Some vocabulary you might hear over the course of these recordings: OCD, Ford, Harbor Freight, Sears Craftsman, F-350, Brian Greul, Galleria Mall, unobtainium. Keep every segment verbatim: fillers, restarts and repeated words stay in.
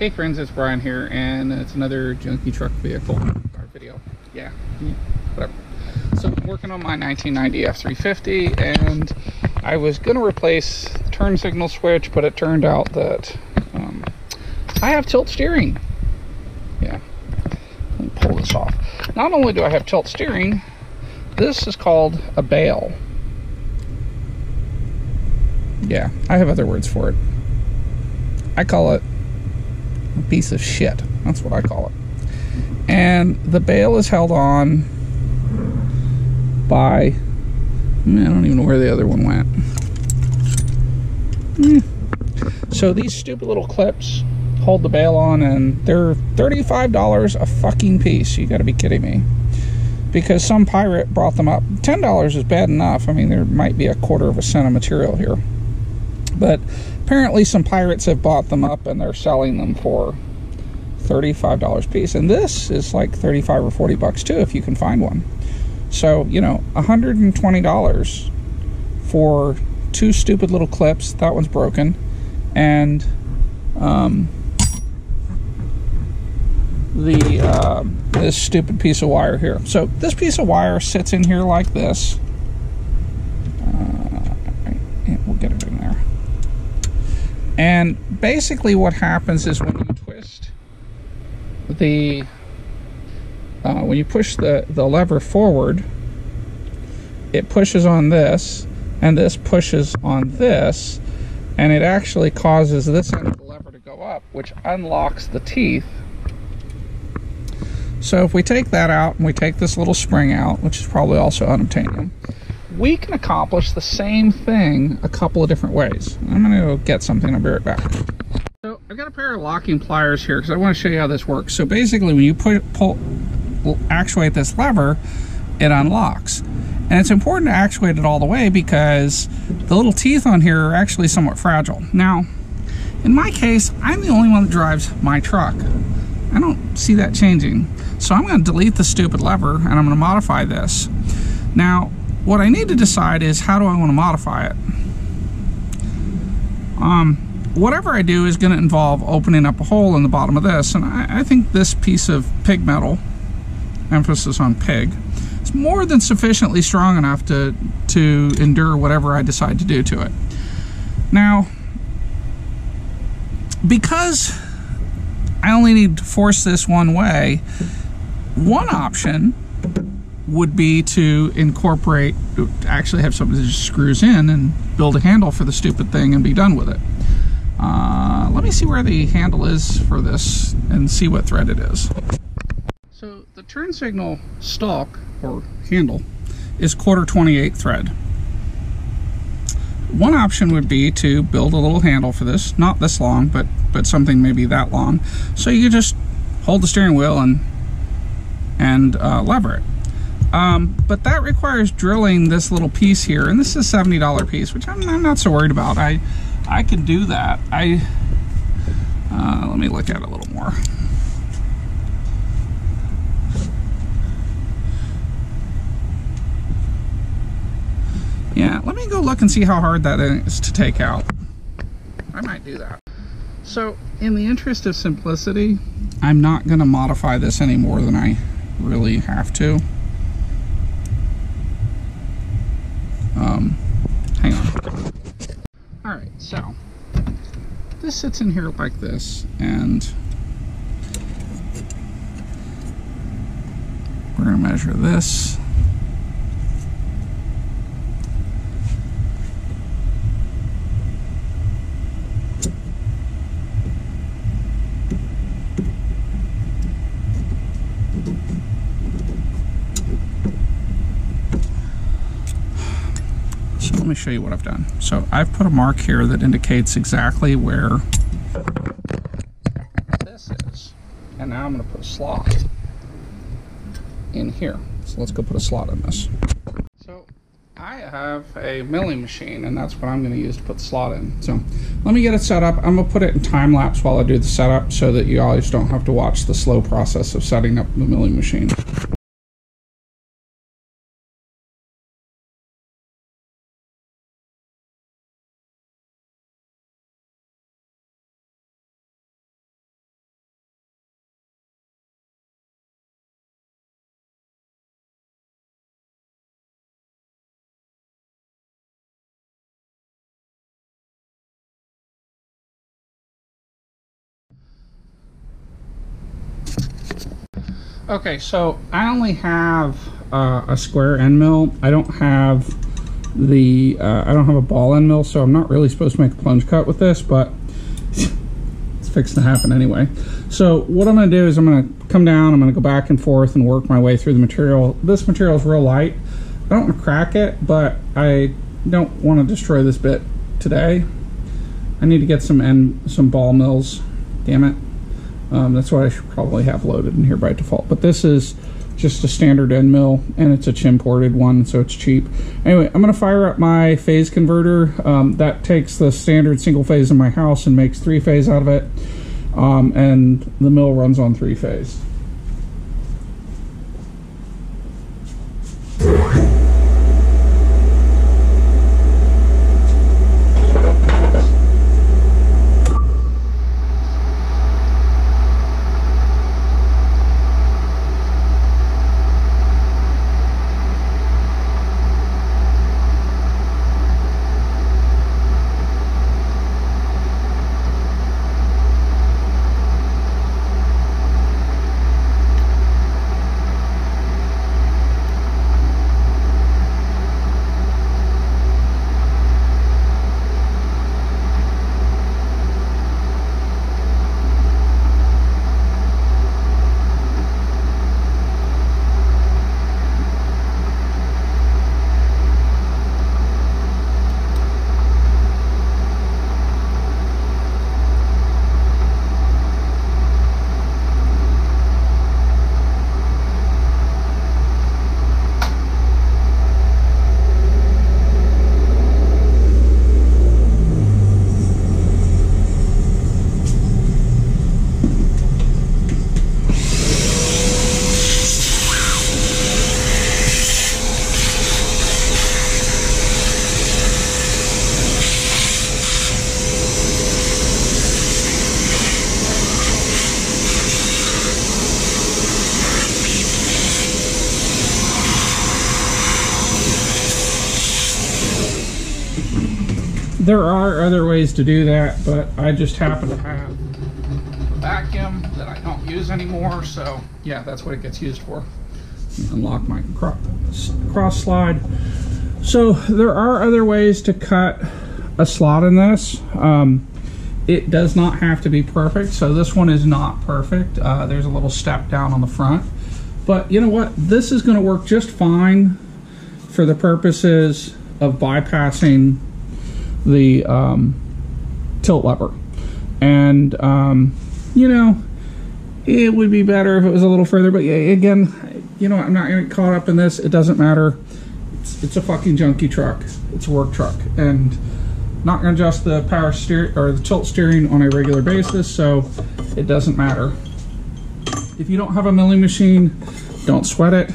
Hey friends, it's Brian here, and it's another junky truck vehicle car video. Yeah, whatever. So I'm working on my nineteen ninety F three fifty, and I was going to replace the turn signal switch, but it turned out that um, I have tilt steering. Yeah, let me pull this off. Not only do I have tilt steering, this is called a bail. Yeah, I have other words for it. I call it a piece of shit. That's what I call it. And the bail is held on by, I don't even know where the other one went. Mm. So these stupid little clips hold the bail on, and they're thirty-five dollars a fucking piece. You gotta be kidding me. Because some pirate brought them up. ten dollars is bad enough. I mean, there might be a quarter of a cent of material here. But apparently some pirates have bought them up, and they're selling them for thirty-five dollars a piece. And this is like thirty-five or forty bucks too, if you can find one. So, you know, one hundred twenty dollars for two stupid little clips. That one's broken. And um, the uh, this stupid piece of wire here. So this piece of wire sits in here like this. Uh, we'll get it in there. And basically what happens is when you twist the, uh, when you push the, the lever forward, it pushes on this, and this pushes on this, and it actually causes this end of the lever to go up, which unlocks the teeth. So if we take that out and we take this little spring out, which is probably also unobtainium, we can accomplish the same thing a couple of different ways. I'm gonna go get something, I'll be right back. So I've got a pair of locking pliers here because I want to show you how this works. So basically when you put, pull, actuate this lever, it unlocks. And it's important to actuate it all the way because the little teeth on here are actually somewhat fragile. Now, in my case, I'm the only one that drives my truck. I don't see that changing. So I'm gonna delete the stupid lever and I'm gonna modify this. Now, what I need to decide is, how do I want to modify it? Um, whatever I do is going to involve opening up a hole in the bottom of this, and I, I think this piece of pig metal, emphasis on pig, is more than sufficiently strong enough to, to endure whatever I decide to do to it. Now, because I only need to force this one way, one option would be to incorporate, actually have something that just screws in and build a handle for the stupid thing and be done with it. Uh, let me see where the handle is for this and see what thread it is. So the turn signal stalk or handle is quarter twenty-eight thread. One option would be to build a little handle for this, not this long, but, but something maybe that long. So you just hold the steering wheel and, and uh, lever it. Um, but that requires drilling this little piece here, and this is a seventy dollar piece, which I'm, I'm not so worried about. I I can do that. I uh, let me look at it a little more. Yeah, let me go look and see how hard that is to take out. I might do that. So, in the interest of simplicity, I'm not going to modify this any more than I really have to. Um, hang on. Alright, so this sits in here like this, and we're going to measure this. Let me show you what I've done. So I've put a mark here that indicates exactly where this is, and now I'm going to put a slot in here. So let's go put a slot in this. So I have a milling machine, and that's what I'm going to use to put the slot in. So let me get it set up. I'm going to put it in time lapse while I do the setup so that you always don't have to watch the slow process of setting up the milling machine. Okay, so I only have uh, a square end mill. I don't have the uh, I don't have a ball end mill, so I'm not really supposed to make a plunge cut with this, but it's fixed to happen anyway. So what I'm going to do is I'm going to come down, I'm going to go back and forth and work my way through the material. This material is real light. I don't want to crack it, but I don't want to destroy this bit today. I need to get some end some ball mills. Damn it. Um, that's what I should probably have loaded in here by default. But this is just a standard end mill, and it's a chin-ported one, so it's cheap. Anyway, I'm going to fire up my phase converter. Um, that takes the standard single phase in my house and makes three-phase out of it. Um, and the mill runs on three-phase. There are other ways to do that, but I just happen to have a vacuum that I don't use anymore, so yeah, that's what it gets used for. Unlock my cross slide. So there are other ways to cut a slot in this. Um, it does not have to be perfect, so this one is not perfect. Uh, there's a little step down on the front, but you know what? This is going to work just fine for the purposes of bypassing the um, tilt lever, and um, you know, it would be better if it was a little further, but again, you know, I'm not gonna get caught up in this. It doesn't matter. It's, it's a fucking junky truck. It's a work truck, and I'm not gonna adjust the power steer or the tilt steering on a regular basis, so it doesn't matter. If you don't have a milling machine, don't sweat it.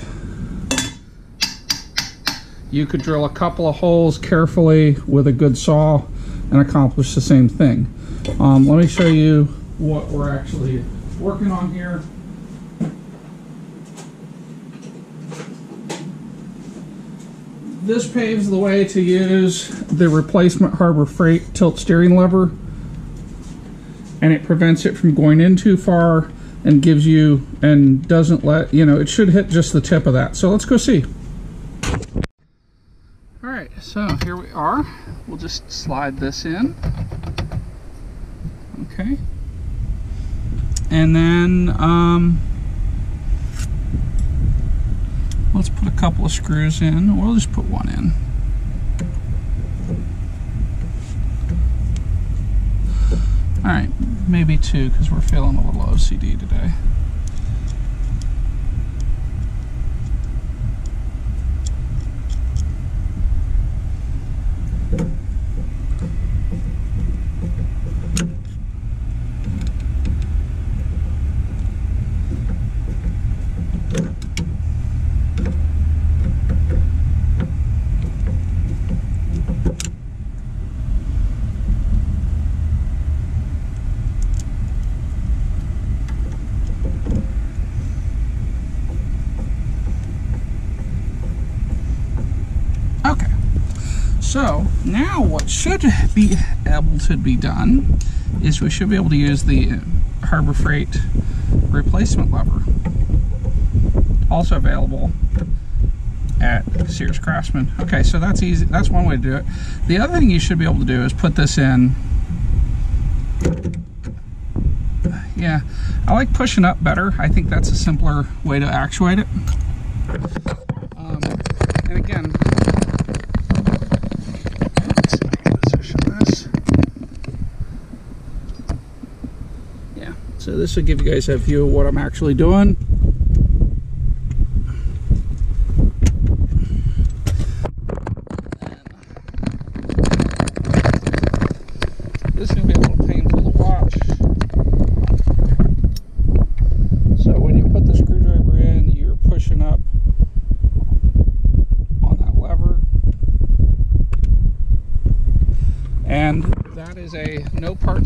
You could drill a couple of holes carefully with a good saw and accomplish the same thing. Um, let me show you what we're actually working on here. This paves the way to use the replacement Harbor Freight tilt steering lever, and it prevents it from going in too far and gives you, and doesn't let, you know, it should hit just the tip of that. So let's go see. So here we are. We'll just slide this in. Okay. And then um, let's put a couple of screws in. We'll just put one in. All right, maybe two, because we're feeling a little O C D today. So now what should be able to be done is we should be able to use the Harbor Freight replacement lever. also available at Sears Craftsman. Okay, so that's easy. That's one way to do it. The other thing you should be able to do is put this in. Yeah, I like pushing up better. I think that's a simpler way to actuate it. Um, and again, let's position this. Yeah, so this will give you guys a view of what I'm actually doing.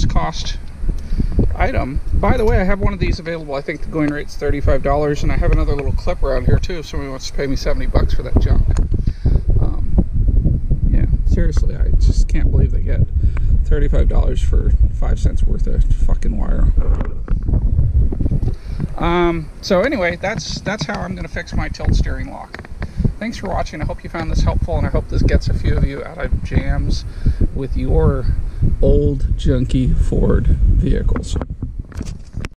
Cost item. By the way, I have one of these available. I think the going rate's thirty-five dollars, and I have another little clip around here too if somebody wants to pay me seventy bucks for that junk. Um, yeah, seriously, I just can't believe they get thirty-five dollars for five cents worth of fucking wire. Um, so anyway, that's that's how I'm going to fix my tilt steering lock. Thanks for watching. I hope you found this helpful, and I hope this gets a few of you out of jams with your old junky Ford vehicles.